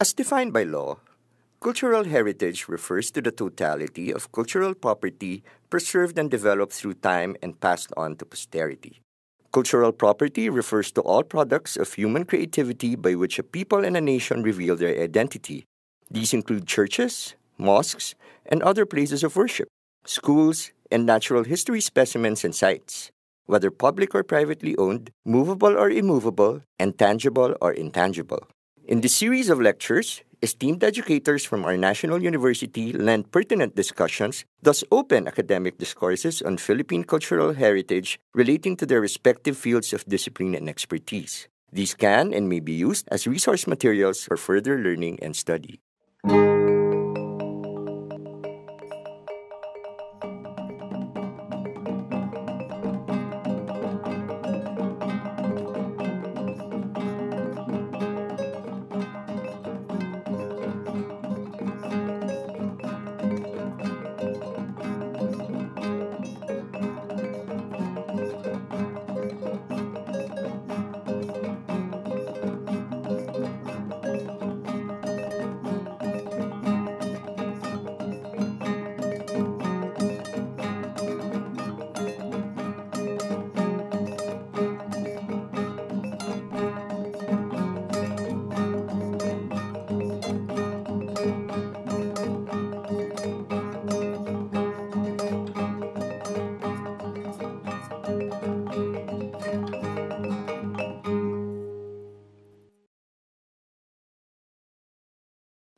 As defined by law, cultural heritage refers to the totality of cultural property preserved and developed through time and passed on to posterity. Cultural property refers to all products of human creativity by which a people and a nation reveal their identity. These include churches, mosques, and other places of worship, schools, and natural history specimens and sites, whether public or privately owned, movable or immovable, and tangible or intangible. In this series of lectures, esteemed educators from our national university lend pertinent discussions, thus open academic discourses on Philippine cultural heritage relating to their respective fields of discipline and expertise. These can and may be used as resource materials for further learning and study.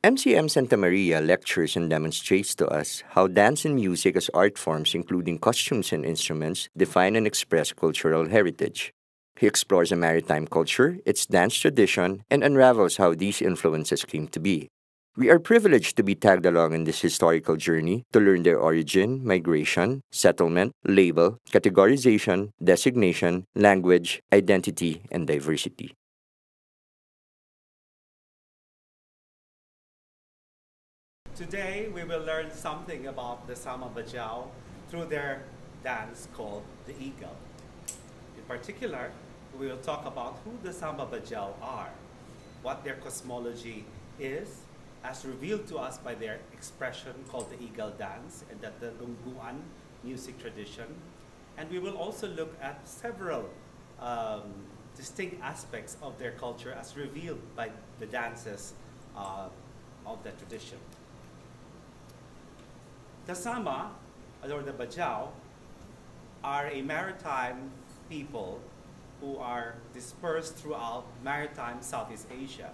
MCM Santa Maria lectures and demonstrates to us how dance and music as art forms, including costumes and instruments, define and express cultural heritage. He explores a maritime culture, its dance tradition, and unravels how these influences came to be. We are privileged to be tagged along in this historical journey to learn their origin, migration, settlement, label, categorization, designation, language, identity, and diversity. Today, we will learn something about the Sama-Bajau through their dance called the Igal. In particular, we will talk about who the Sama-Bajau are, what their cosmology is, as revealed to us by their expression called the Igal dance and the tagunggu'an music tradition. And we will also look at several distinct aspects of their culture as revealed by the dances of the tradition. The Sama, or the Bajau, are a maritime people who are dispersed throughout maritime Southeast Asia.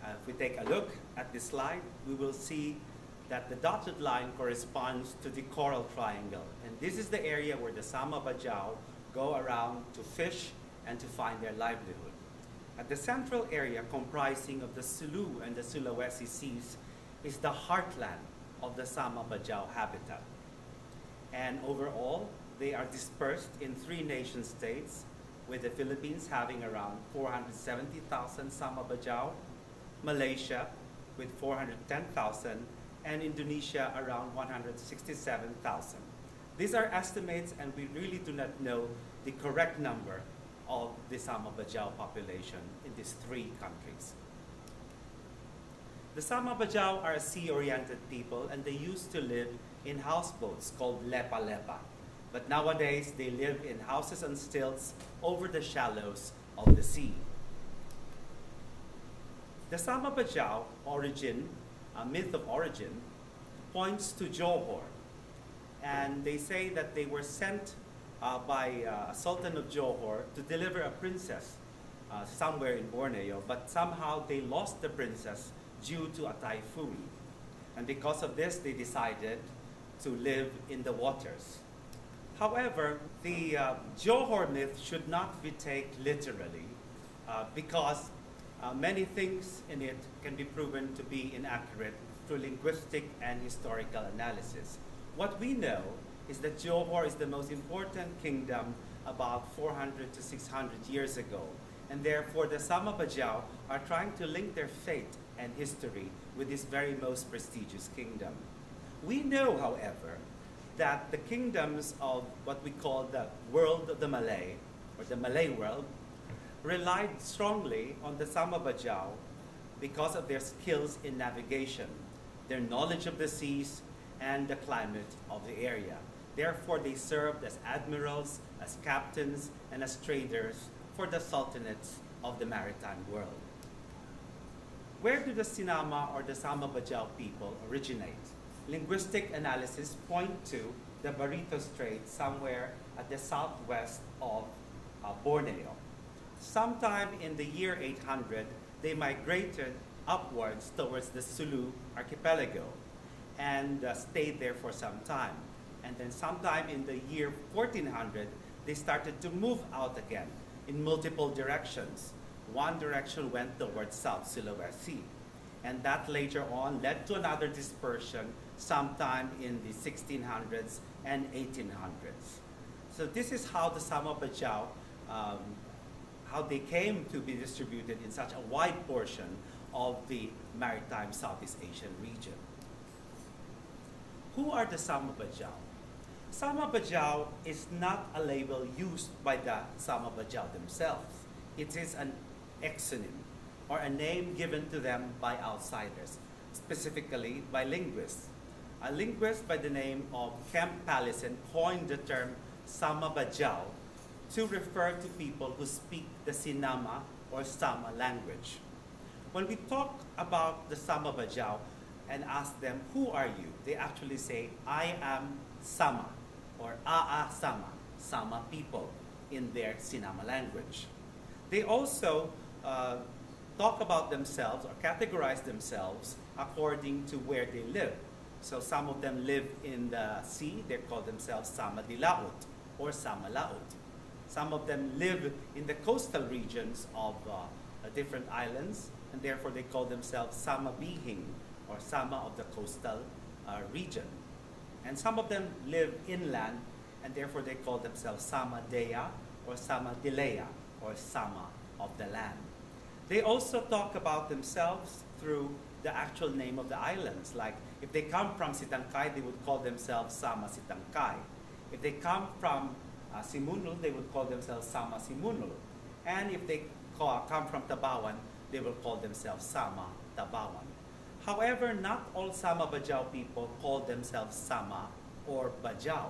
If we take a look at this slide, we will see that the dotted line corresponds to the coral triangle. And this is the area where the Sama-Bajau go around to fish and to find their livelihood. At the central area, comprising of the Sulu and the Sulawesi seas, is the heartland of the Sama-Bajau habitat. And overall, they are dispersed in 3 nation states, with the Philippines having around 470,000 Sama-Bajau, Malaysia with 410,000, and Indonesia around 167,000. These are estimates, and we really do not know the correct number of the Sama-Bajau population in these 3 countries. The Sama-Bajau are a sea-oriented people, and they used to live in houseboats called Lepa-Lepa. But nowadays, they live in houses on stilts over the shallows of the sea. The Sama-Bajau origin, a myth of origin, points to Johor. And they say that they were sent by Sultan of Johor to deliver a princess somewhere in Borneo, but somehow they lost the princess due to a typhoon. And because of this, they decided to live in the waters. However, the Johor myth should not be taken literally because many things in it can be proven to be inaccurate through linguistic and historical analysis. What we know is that Johor is the most important kingdom about 400 to 600 years ago. And therefore, the Sama-Bajau are trying to link their fate and history with this very most prestigious kingdom. We know, however, that the kingdoms of what we call the world of the Malay, or the Malay world, relied strongly on the Sama-Bajau because of their skills in navigation, their knowledge of the seas, and the climate of the area. Therefore, they served as admirals, as captains, and as traders for the sultanates of the maritime world. Where do the Sinama or the Sama-Bajau people originate? Linguistic analysis point to the Barito Strait somewhere at the southwest of Borneo. Sometime in the year 800, they migrated upwards towards the Sulu Archipelago and stayed there for some time. And then sometime in the year 1400, they started to move out again in multiple directions. One direction went towards South Sulawesi Sea, and that later on led to another dispersion sometime in the 1600s and 1800s. So this is how the Sama-Bajau, how they came to be distributed in such a wide portion of the maritime Southeast Asian region. Who are the Sama-Bajau? Sama-Bajau is not a label used by the Sama-Bajau themselves. It is an exonym, or a name given to them by outsiders, specifically by linguists. A linguist by the name of Kemp Pallesen coined the term Sama-Bajau to refer to people who speak the Sinama or Sama language. When we talk about the Sama-Bajau and ask them, who are you? They actually say, I am Sama, or A'a Sama, Sama people, in their Sinama language. They also talk about themselves or categorize themselves according to where they live. So some of them live in the sea. They call themselves Sama Dilaut or Sama Laut. Some of them live in the coastal regions of different islands, and therefore they call themselves Sama Bihing or Sama of the coastal region. And some of them live inland, and therefore they call themselves Sama Dea or Sama Dilea, or Sama of the land. They also talk about themselves through the actual name of the islands. Like if they come from Sitangkai, they would call themselves Sama Sitangkai. If they come from Simunul, they would call themselves Sama Simunul. And if they come from Tabawan, they will call themselves Sama Tabawan. However, not all Sama-Bajau people call themselves Sama or Bajau.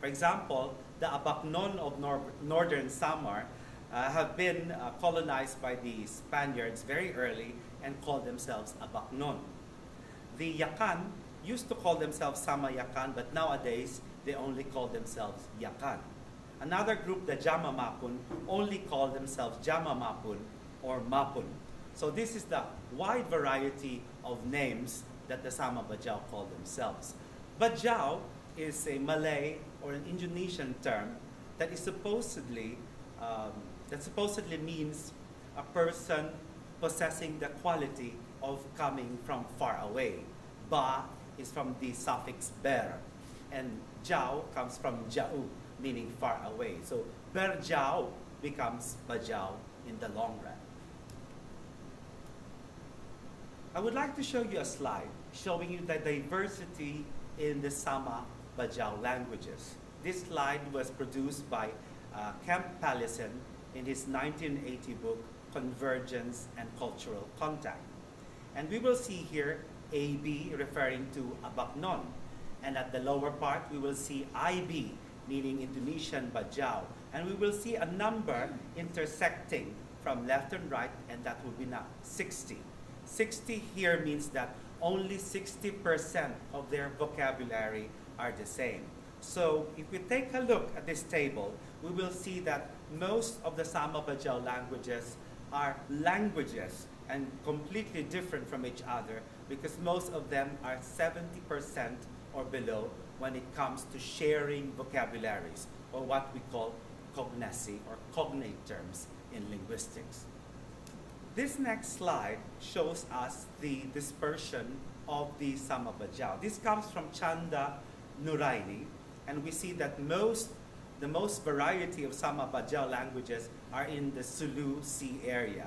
For example, the Abaknon of northern Samar have been colonized by the Spaniards very early and called themselves Abaknon. The Yakan used to call themselves Sama Yakan, but nowadays they only call themselves Yakan. Another group, the Jama Mapun, only call themselves Jama Mapun or Mapun. So this is the wide variety of names that the Sama-Bajau call themselves. Bajau is a Malay or an Indonesian term that is supposedly means a person possessing the quality of coming from far away. Ba is from the suffix ber, and jau comes from jau, meaning far away. So berjau becomes bajau in the long run. I would like to show you a slide showing you the diversity in the Sama-Bajau languages. This slide was produced by Kemp Pallesen in his 1980 book, Convergence and Cultural Contact. And we will see here AB referring to Abaknon. And at the lower part, we will see IB, meaning Indonesian Bajau. And we will see a number intersecting from left and right, and that will be now 60. 60 here means that only 60% of their vocabulary are the same. So if we take a look at this table, we will see that most of the Sama-Bajau languages are languages and completely different from each other, because most of them are 70% or below when it comes to sharing vocabularies, or what we call cognacy or cognate terms in linguistics. This next slide shows us the dispersion of the Sama-Bajau. This comes from Chanda Nuraini, and we see that the most variety of Sama-Bajau languages are in the Sulu Sea area,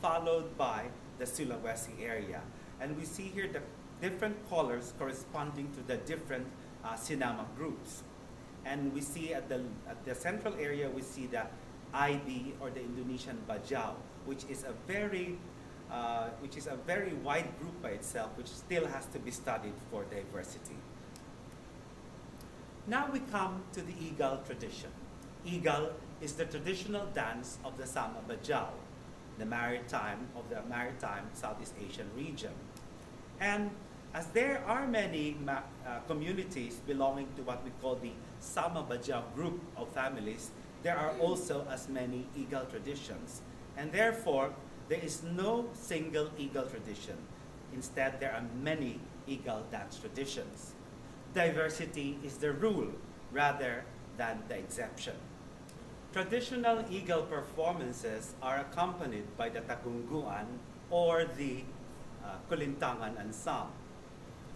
followed by the Sulawesi area. And we see here the different colors corresponding to the different Sinama groups. And we see at the central area, we see the IB, or the Indonesian Bajau, which is a very which is a very wide group by itself, which still has to be studied for diversity. Now we come to the Igal tradition. Igal is the traditional dance of the Sama-Bajau, the maritime Southeast Asian region. And as there are many communities belonging to what we call the Sama-Bajau group of families, there are also as many Igal traditions. And therefore, there is no single Igal tradition. Instead, there are many Igal dance traditions. Diversity is the rule rather than the exception. Traditional Igal performances are accompanied by the tagunggu'an or the kulintangan ensemble.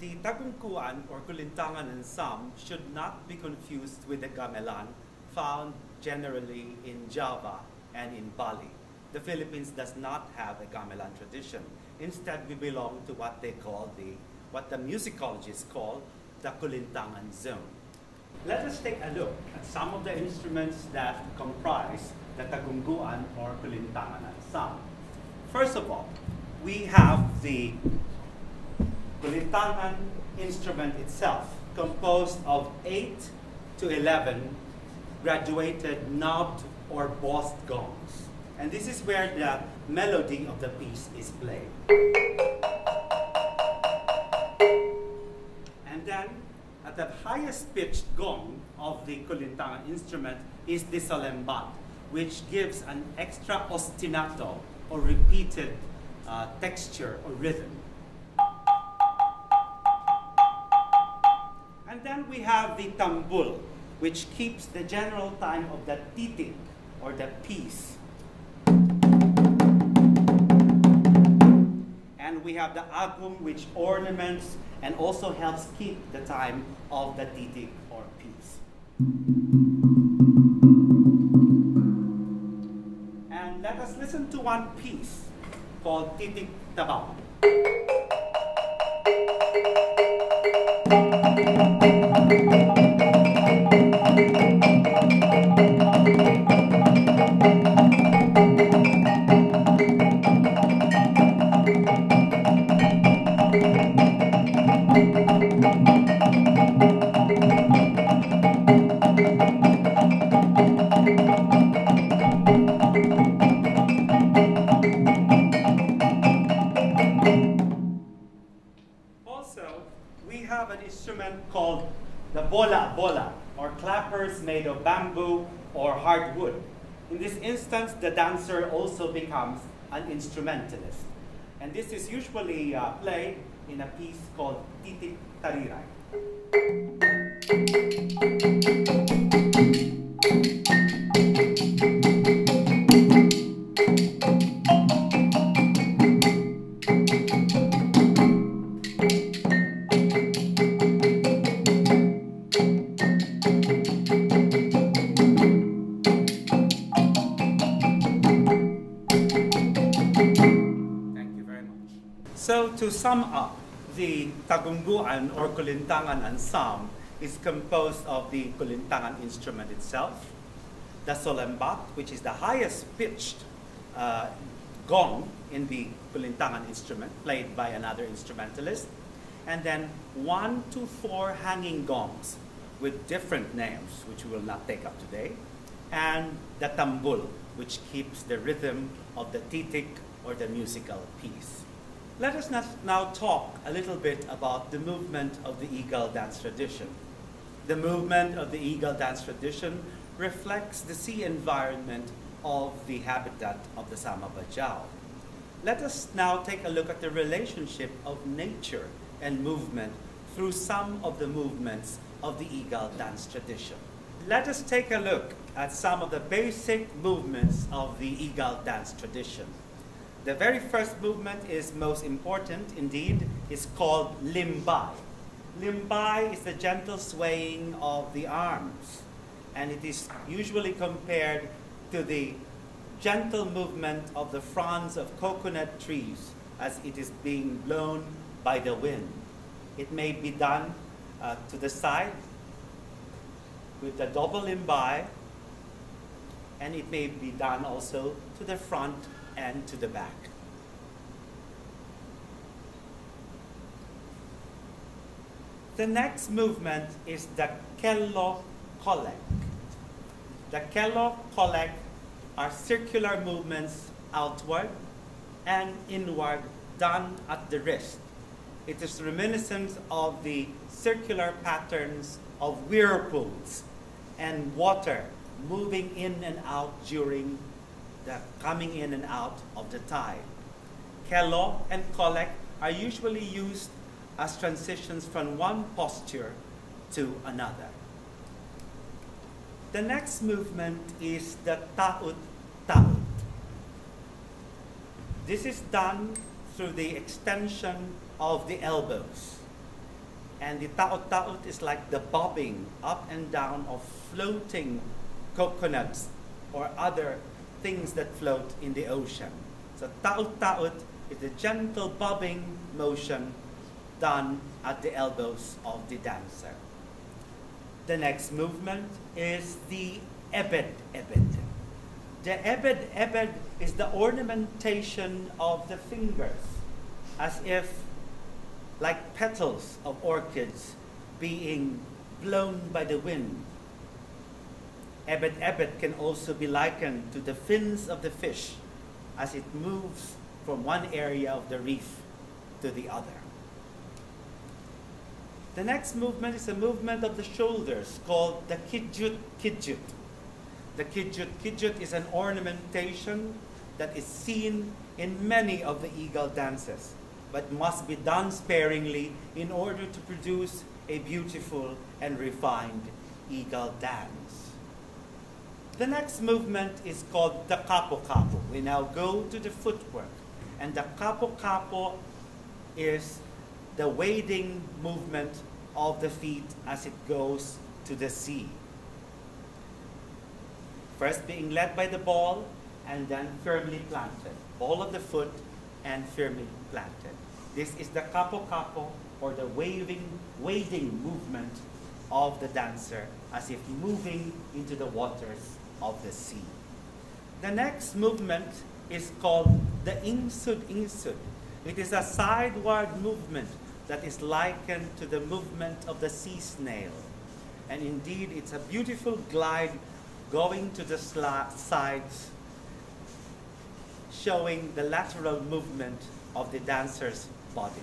The tagunggu'an or kulintangan ensemble should not be confused with the gamelan found generally in Java and in Bali. The Philippines does not have a gamelan tradition. Instead, we belong to what they call what the musicologists call the kulintangan zone. Let us take a look at some of the instruments that comprise the tagunggu'an or kulintangan ensemble. First of all, we have the kulintangan instrument itself, composed of 8 to 11 graduated knobbed or bossed gongs. And this is where the melody of the piece is played. And then, at the highest pitched gong of the kulintangan instrument is the solembat, which gives an extra ostinato or repeated texture or rhythm. And then we have the tambul, which keeps the general time of the titik or the piece. And we have the agum, which ornaments and also helps keep the time of the titik or piece. And let us listen to one piece called Titik Tabawan. Called the bola bola, or clappers made of bamboo or hardwood. In this instance, the dancer also becomes an instrumentalist. And this is usually played in a piece called Titik Tariray. To sum up, the tagunggu'an or kulintangan ensemble is composed of the kulintangan instrument itself, the solembat, which is the highest pitched gong in the kulintangan instrument, played by another instrumentalist, and then 1 to 4 hanging gongs with different names, which we will not take up today, and the tambul, which keeps the rhythm of the titik or the musical piece. Let us now talk a little bit about the movement of the Igal dance tradition. The movement of the Igal dance tradition reflects the sea environment of the habitat of the Sama-Bajau. Let us now take a look at the relationship of nature and movement through some of the movements of the Igal dance tradition. Let us take a look at some of the basic movements of the Igal dance tradition. The very first movement is most important indeed. It's called limbai. Limbai is the gentle swaying of the arms, and it is usually compared to the gentle movement of the fronds of coconut trees as it is being blown by the wind. It may be done to the side with the double limbai, and it may be done also to the front and to the back. The next movement is the Kelo Kolek. The Kelo Kolek are circular movements outward and inward done at the wrist. It is reminiscent of the circular patterns of whirlpools and water moving in and out during the coming in and out of the tide. Kelo and Kolek are usually used as transitions from one posture to another. The next movement is the ta'ut ta'ut. This is done through the extension of the elbows. And the ta'ut ta'ut is like the bobbing up and down of floating coconuts or other things that float in the ocean. So ta'ut ta'ut is a gentle bobbing motion done at the elbows of the dancer. The next movement is the ebed-ebed. The ebed-ebed is the ornamentation of the fingers, as if like petals of orchids being blown by the wind. Ebed-ebed can also be likened to the fins of the fish as it moves from one area of the reef to the other. The next movement is a movement of the shoulders called the kijut-kijut. The kijut-kijut is an ornamentation that is seen in many of the Igal dances, but must be done sparingly in order to produce a beautiful and refined Igal dance. The next movement is called the kapo-kapo. We now go to the footwork, and the kapo-kapo is the wading movement of the feet as it goes to the sea. First being led by the ball and then firmly planted. Ball of the foot and firmly planted. This is the kapo-kapo, or the wading movement of the dancer as if moving into the waters of the sea. The next movement is called the ingsud-ingsud. It is a sideward movement that is likened to the movement of the sea snail. And indeed, it's a beautiful glide going to the sides, showing the lateral movement of the dancer's body.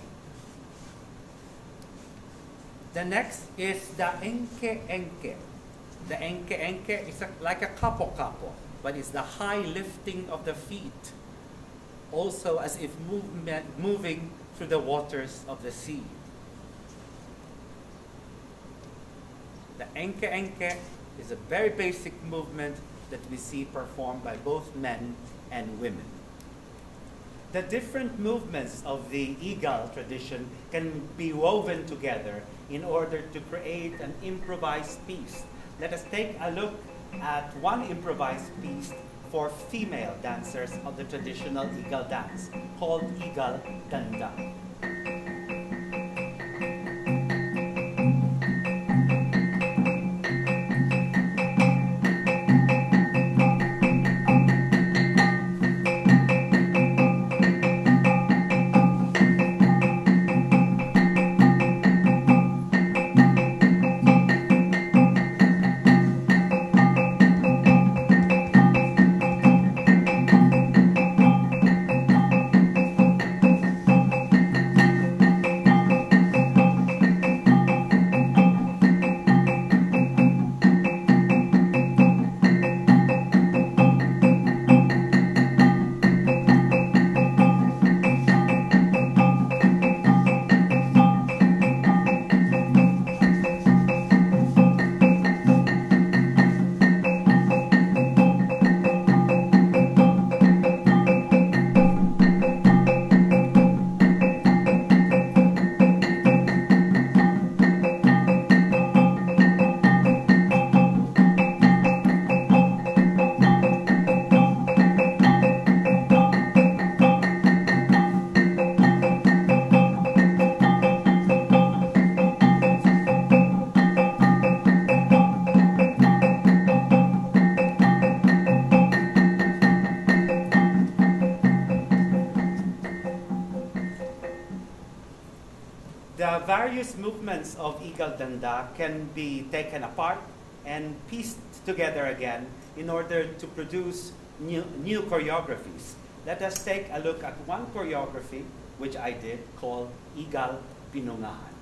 The next is the enke enke. The enke enke is like a kapo-kapo, but it's the high lifting of the feet, also as if moving through the waters of the sea. The enke enke is a very basic movement that we see performed by both men and women. The different movements of the Igal tradition can be woven together in order to create an improvised piece. Let us take a look at one improvised piece for female dancers of the traditional Igal dance, called Igal Danda. The various movements of Igal Danda can be taken apart and pieced together again in order to produce new choreographies. Let us take a look at one choreography which I did called Igal Pinungahan.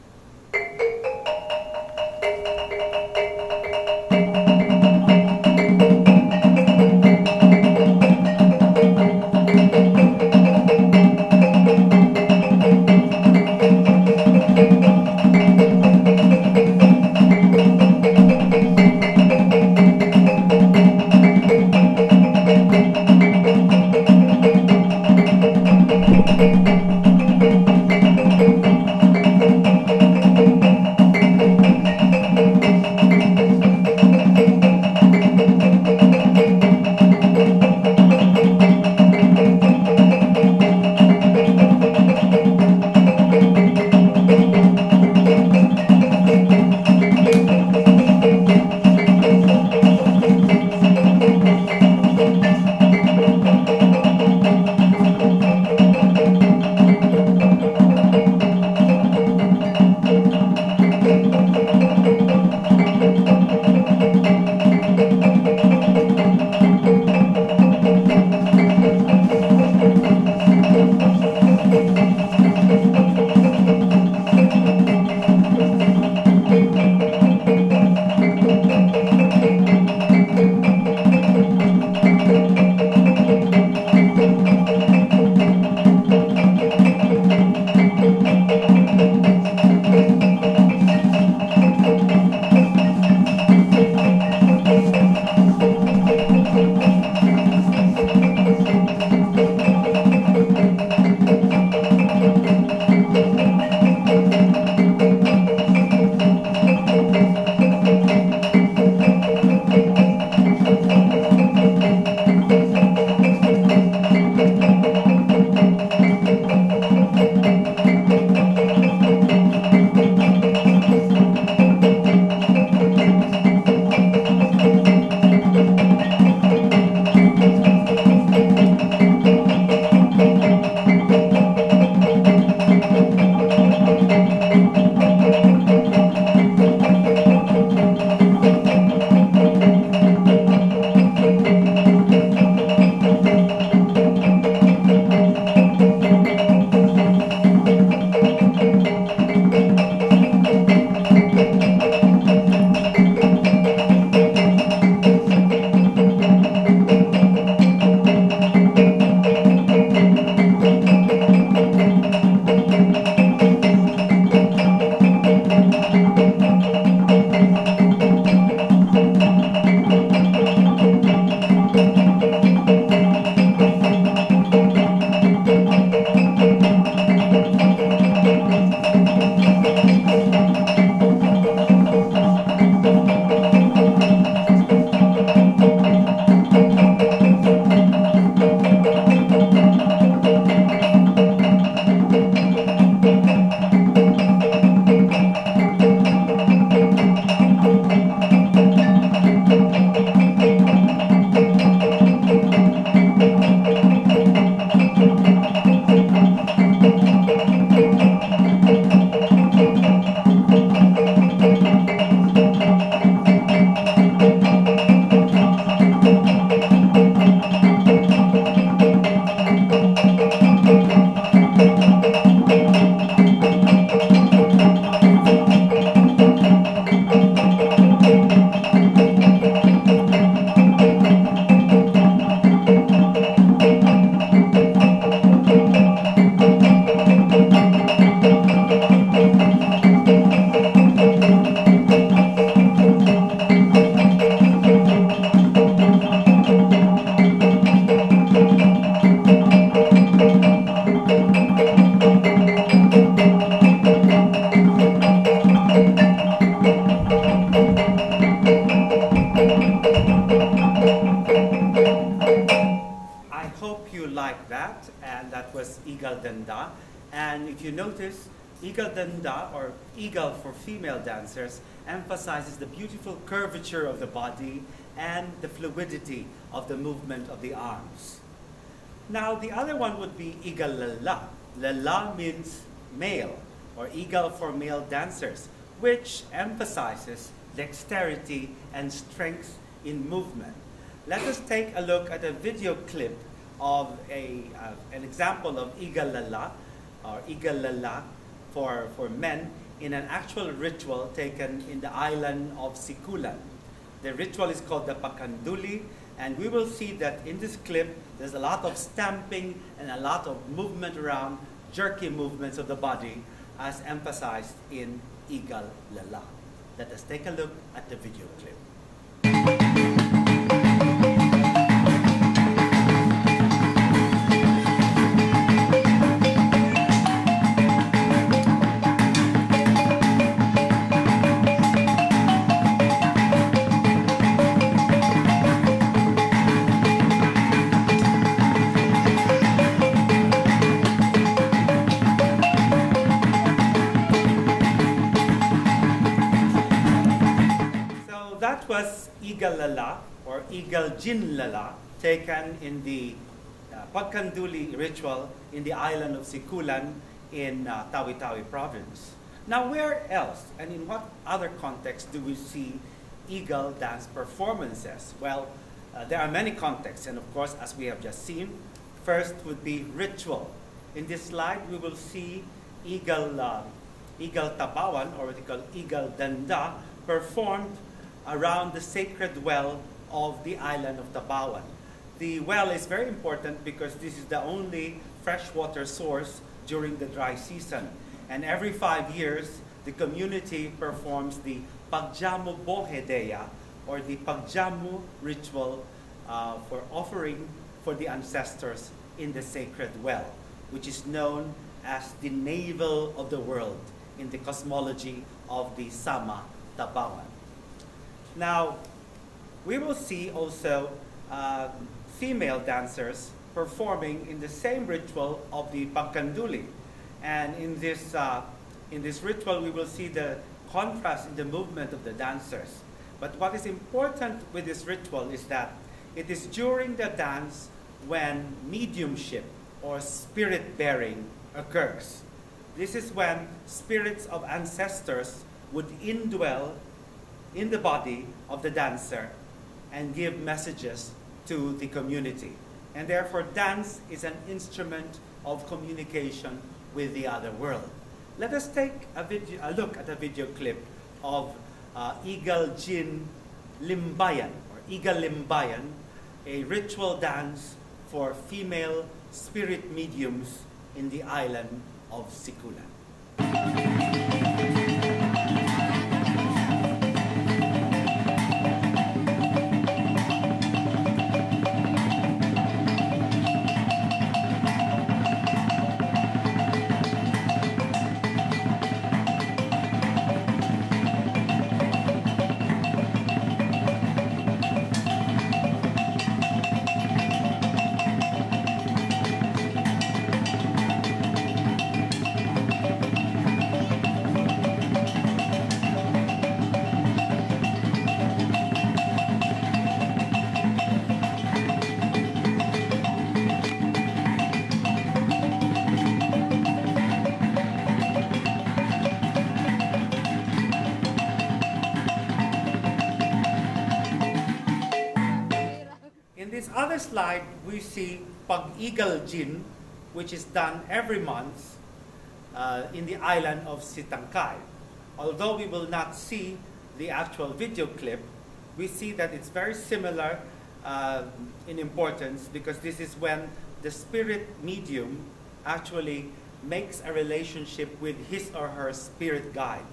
Igal Danda, or Igal for female dancers, emphasizes the beautiful curvature of the body and the fluidity of the movement of the arms. Now, the other one would be Igalala. Lala means male, or igal for male dancers, which emphasizes dexterity and strength in movement. Let us take a look at a video clip of an example of igalala, or igalala for men, in an actual ritual taken in the island of Sikulan. The ritual is called the Pagkanduli, and we will see that in this clip there's a lot of stamping and a lot of movement around, jerky movements of the body, as emphasized in Igal Lala. Let us take a look at the video clip. Igalala or Igal Jin Lala, taken in the Pagkanduli ritual in the island of Sikulan in Tawi-Tawi province. Now, where else and in what other context do we see Igal dance performances? Well, there are many contexts, and of course, as we have just seen, first would be ritual. In this slide, we will see Igal Tabawan, or what they call Igal Danda, performed around the sacred well of the island of Tabawan. The well is very important because this is the only freshwater source during the dry season. And every 5 years, the community performs the Pagjamu Bohedeya, or the Pagjamu ritual for offering for the ancestors in the sacred well, which is known as the navel of the world in the cosmology of the Sama-Bajaw. Now, we will see also female dancers performing in the same ritual of the Pagkanduli. And in this ritual, we will see the contrast in the movement of the dancers. But what is important with this ritual is that it is during the dance when mediumship or spirit bearing occurs. This is when spirits of ancestors would indwell in the body of the dancer and give messages to the community. And therefore, dance is an instrument of communication with the other world. Let us take a look at a video clip of Igal Jin Limbayan, or Igal Limbayan, a ritual dance for female spirit mediums in the island of Sikulan. Other slide, we see Pag-Igal Jin, which is done every month in the island of Sitangkai. Although we will not see the actual video clip, we see that it's very similar in importance, because this is when the spirit medium actually makes a relationship with his or her spirit guide.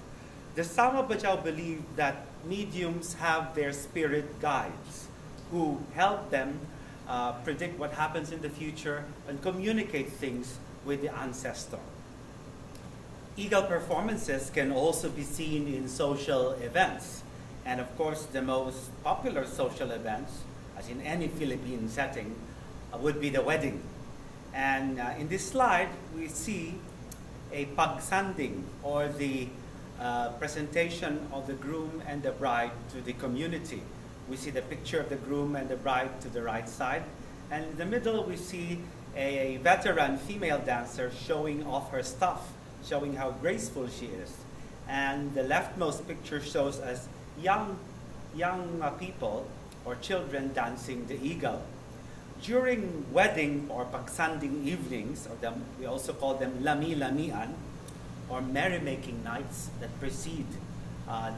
The Sama-Bajau believe that mediums have their spirit guides who help them predict what happens in the future and communicate things with the ancestor. Igal performances can also be seen in social events. And of course, the most popular social events, as in any Philippine setting, would be the wedding. And in this slide, we see a pagsanding, or the presentation of the groom and the bride to the community. We see the picture of the groom and the bride to the right side. And in the middle, we see a veteran female dancer showing off her stuff. showing how graceful she is. And the leftmost picture shows us young people or children dancing the igal. During wedding or pagsanding evenings, or we also call them lami-lamian, or merrymaking nights that precede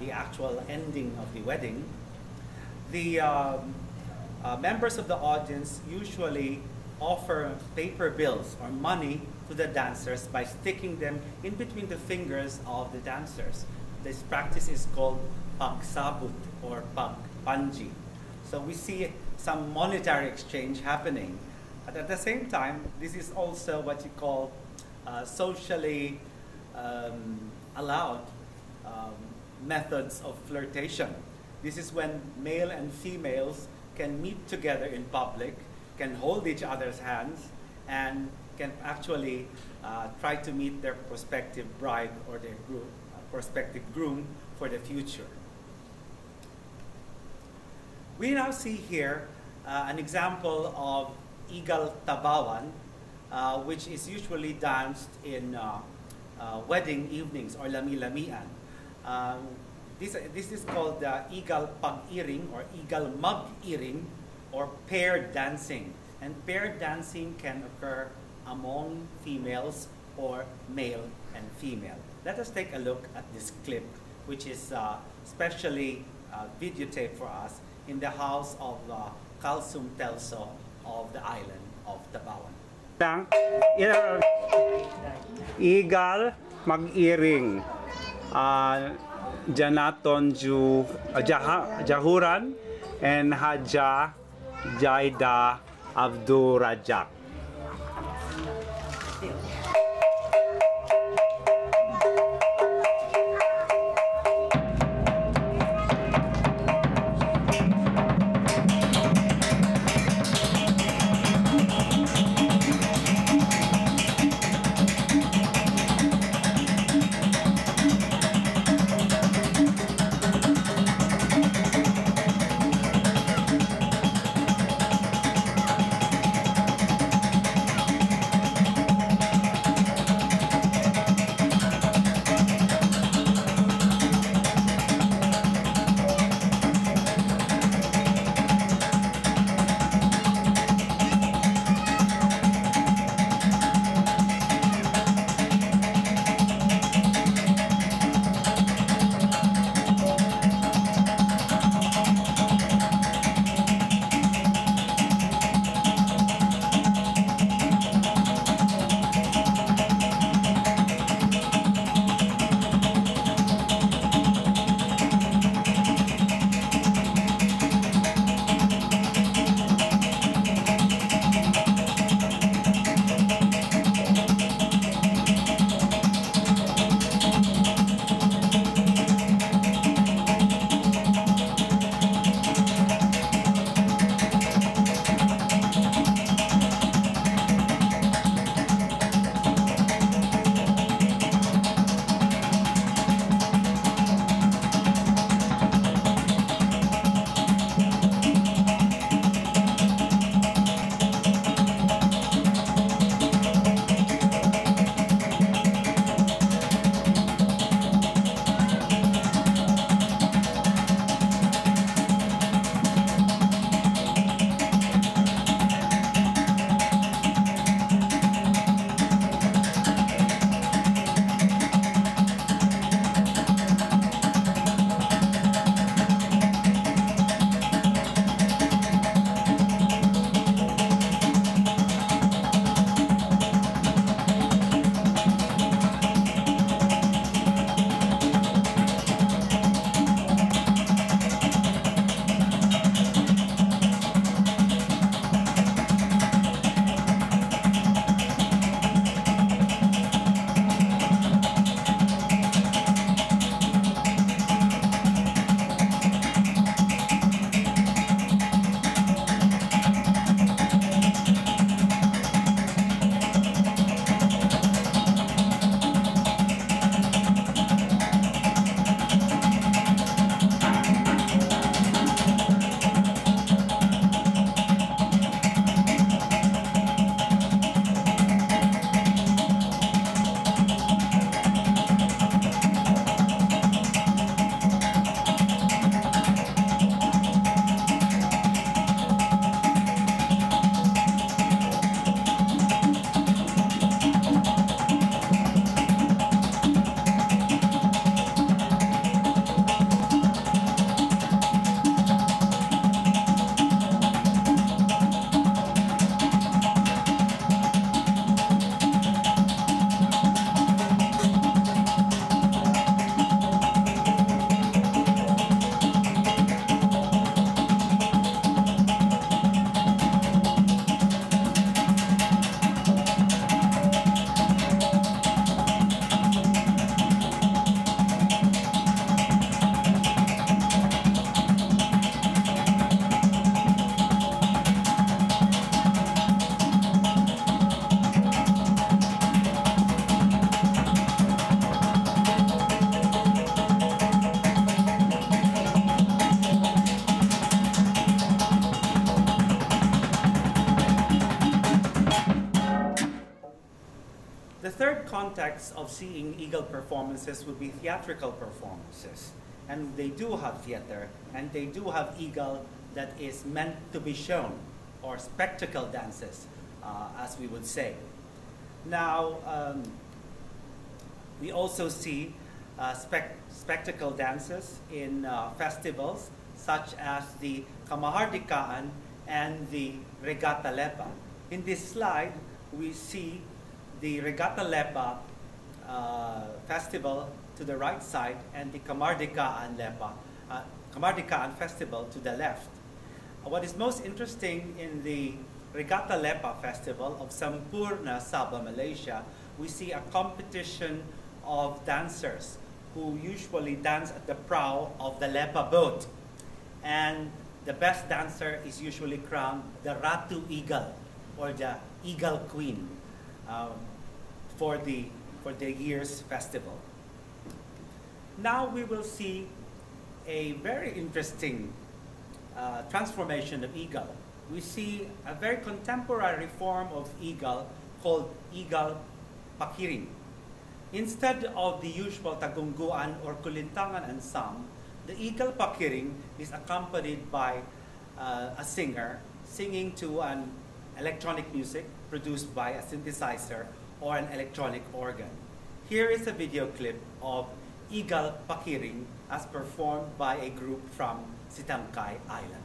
the actual ending of the wedding, the members of the audience usually offer paper bills or money to the dancers by sticking them in between the fingers of the dancers. This practice is called pagsabut or pagpanji. So we see some monetary exchange happening. But at the same time, this is also what you call socially allowed methods of flirtation. This is when male and females can meet together in public, can hold each other's hands, and can actually try to meet their prospective bride or their prospective groom for the future. We now see here an example of Igal Tabawan, which is usually danced in wedding evenings or lami-lamian. This is called the Igal Pakiring or Igal mag-iring or pair dancing. And pair dancing can occur among females or male and female. Let us take a look at this clip, which is specially videotaped for us in the house of Kalsum Telso of the island of Tabawan. Igal mag-iring. Janaton ju Jahuran and Haja Jaida Abdul Rajak. context of seeing Igal performances would be theatrical performances. And they do have theater, and they do have Igal that is meant to be shown, or spectacle dances, as we would say. Now, we also see spectacle dances in festivals, such as the Kamahardikaan and the Regatta Lepa. In this slide, we see the Regatta Lepa festival to the right side and the Kamardikaan festival to the left. What is most interesting in the Regatta Lepa festival of Sampurna, Sabah, Malaysia, we see a competition of dancers who usually dance at the prow of the Lepa boat. And the best dancer is usually crowned the Ratu Igal, or the Igal Queen, for the year's festival. Now we will see a very interesting transformation of Igal. We see a very contemporary form of Igal called Igal Pakiring. Instead of the usual tagunggu'an or kulintangan and sam, the Igal Pakiring is accompanied by a singer singing to an electronic music produced by a synthesizer or an electronic organ. Here is a video clip of Igal Pakiring as performed by a group from Sitangkai Island.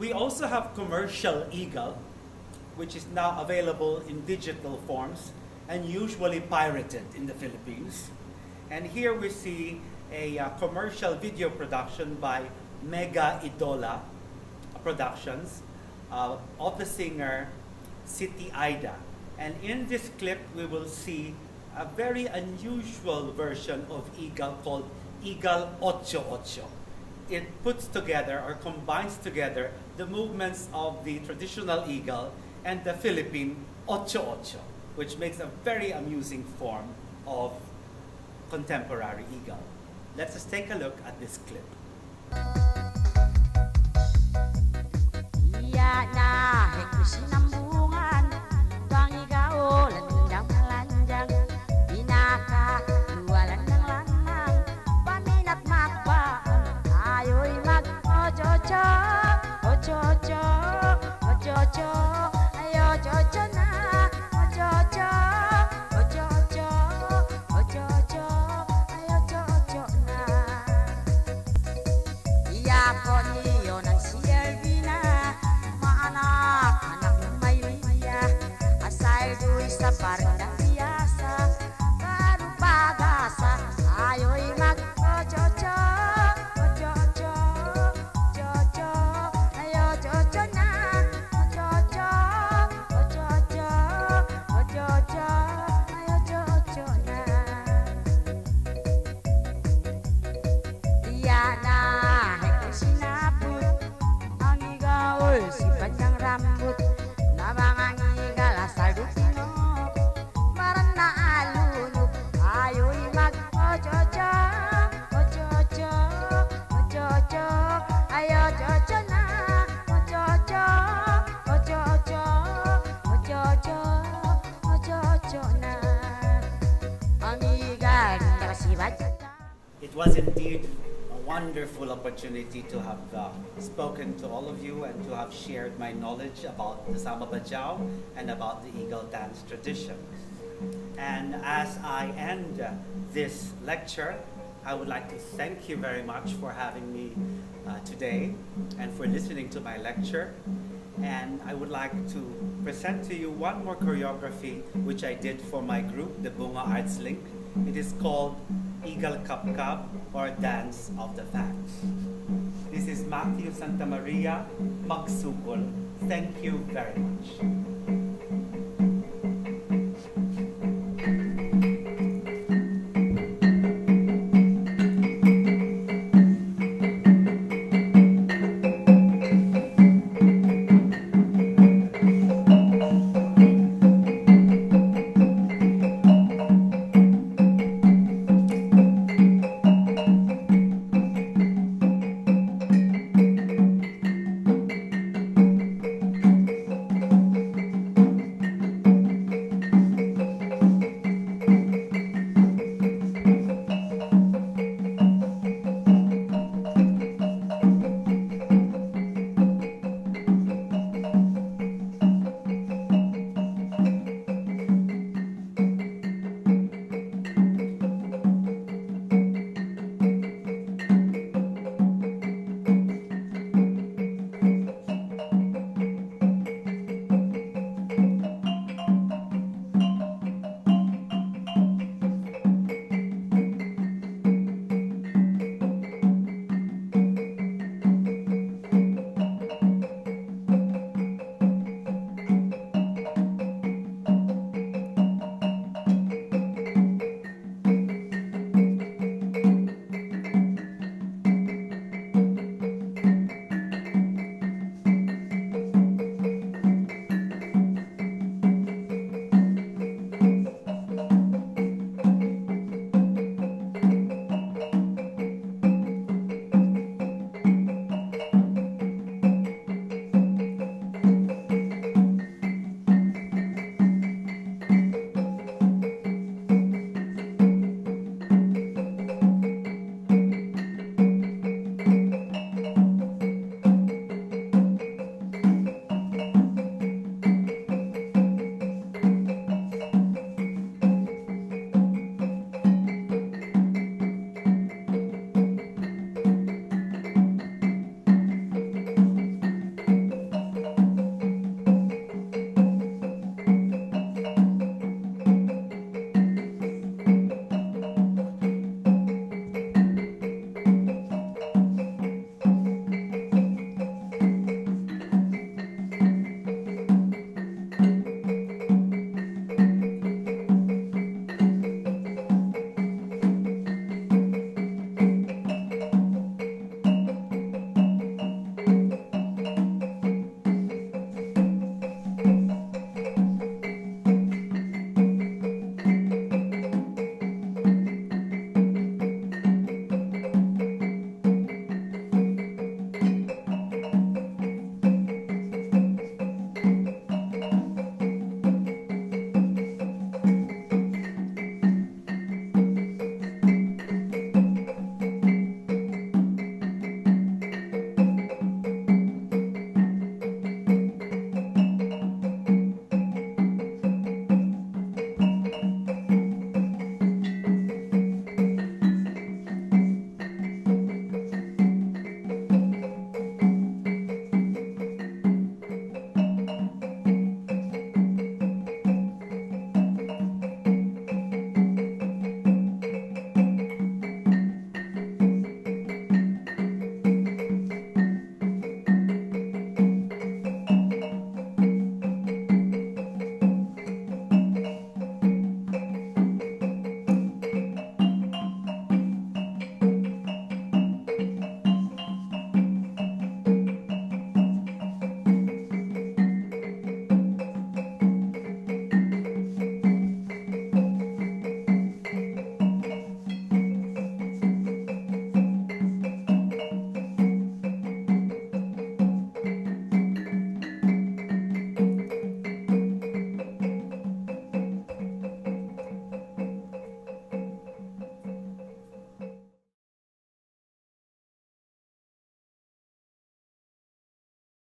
We also have commercial Igal, which is now available in digital forms and usually pirated in the Philippines. And here we see a commercial video production by Mega Idola Productions of the singer Siti Aida. And in this clip, we will see a very unusual version of Igal called Igal Ocho Ocho. It puts together or combines together the movements of the traditional Igal and the Philippine Ocho Ocho, which makes a very amusing form of contemporary Igal. Let's just take a look at this clip. It was indeed a wonderful opportunity to have spoken to all of you and to have shared my knowledge about the Sama-Bajau and about the Igal dance tradition. And as I end this lecture, I would like to thank you very much for having me today and for listening to my lecture. And I would like to present to you one more choreography which I did for my group, the Bunga Arts Link. It is called Igal Kapkap, or Dance of the Facts. This is Matthew Santa Maria, Magsukol. Thank you very much.